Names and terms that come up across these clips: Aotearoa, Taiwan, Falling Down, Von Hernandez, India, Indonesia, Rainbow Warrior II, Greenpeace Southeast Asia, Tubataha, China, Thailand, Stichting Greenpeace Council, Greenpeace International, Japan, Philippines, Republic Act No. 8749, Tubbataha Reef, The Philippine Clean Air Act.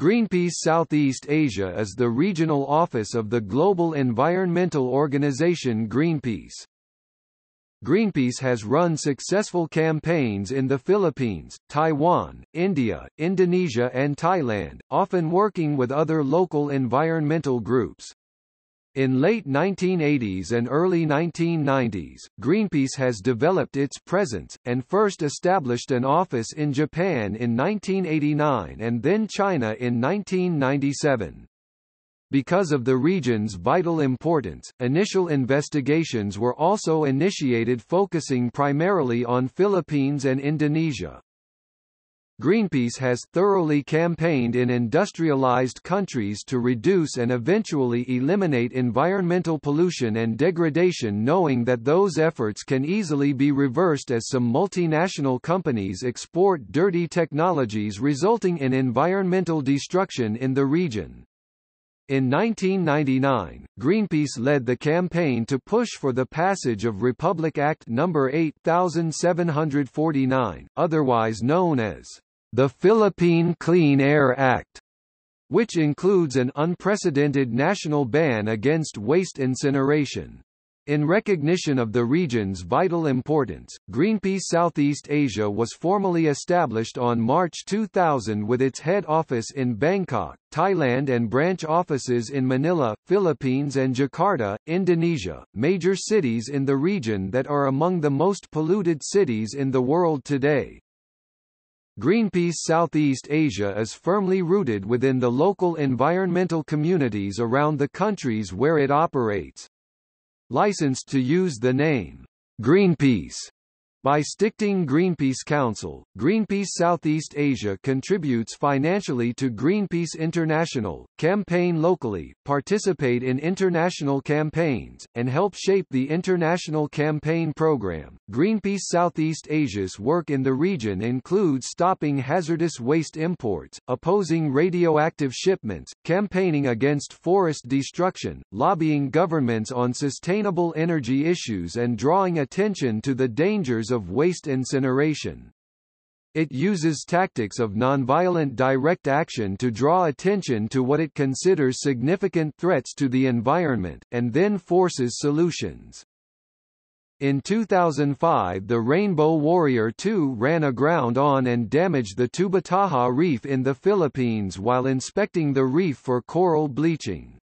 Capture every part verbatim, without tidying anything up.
Greenpeace Southeast Asia is the regional office of the global environmental organization Greenpeace. Greenpeace has run successful campaigns in the Philippines, Taiwan, India, Indonesia and Thailand, often working with other local environmental groups. In late nineteen eighties and early nineteen nineties, Greenpeace has developed its presence, and first established an office in Japan in nineteen eighty-nine and then China in nineteen ninety-seven. Because of the region's vital importance, initial investigations were also initiated focusing primarily on Philippines and Indonesia. Greenpeace has thoroughly campaigned in industrialized countries to reduce and eventually eliminate environmental pollution and degradation, knowing that those efforts can easily be reversed as some multinational companies export dirty technologies resulting in environmental destruction in the region. In nineteen ninety-nine, Greenpeace led the campaign to push for the passage of Republic Act number eight thousand seven hundred forty-nine, otherwise known as the Philippine Clean Air Act, which includes an unprecedented national ban against waste incineration. In recognition of the region's vital importance, Greenpeace Southeast Asia was formally established on March two thousand with its head office in Bangkok, Thailand and branch offices in Manila, Philippines and Jakarta, Indonesia, major cities in the region that are among the most polluted cities in the world today. Greenpeace Southeast Asia is firmly rooted within the local environmental communities around the countries where it operates. Licensed to use the name Greenpeace by Stichting Greenpeace Council, Greenpeace Southeast Asia contributes financially to Greenpeace International, campaign locally, participate in international campaigns, and help shape the international campaign program. Greenpeace Southeast Asia's work in the region includes stopping hazardous waste imports, opposing radioactive shipments, campaigning against forest destruction, lobbying governments on sustainable energy issues and drawing attention to the dangers of waste incineration. It uses tactics of nonviolent direct action to draw attention to what it considers significant threats to the environment, and then forces solutions. In two thousand five, the Rainbow Warrior two ran aground on and damaged the Tubbataha Reef in the Philippines while inspecting the reef for coral bleaching.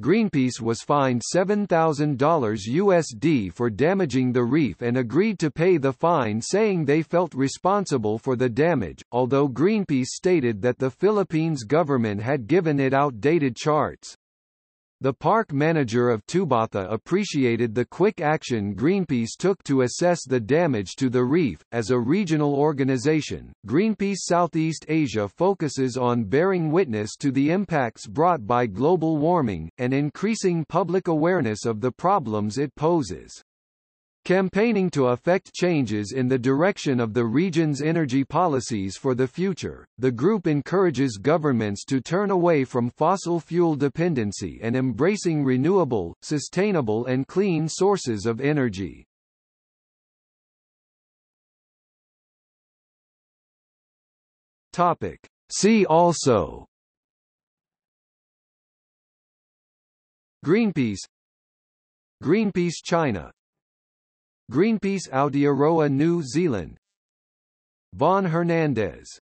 Greenpeace was fined seven thousand dollars U S D for damaging the reef and agreed to pay the fine, saying they felt responsible for the damage, although Greenpeace stated that the Philippines government had given it outdated charts. The park manager of Tubataha appreciated the quick action Greenpeace took to assess the damage to the reef. As a regional organization, Greenpeace Southeast Asia focuses on bearing witness to the impacts brought by global warming, and increasing public awareness of the problems it poses. Campaigning to affect changes in the direction of the region's energy policies for the future, the group encourages governments to turn away from fossil fuel dependency and embracing renewable, sustainable and clean sources of energy. Topic. See also Greenpeace, Greenpeace China, Greenpeace Aotearoa New Zealand, Von Hernandez.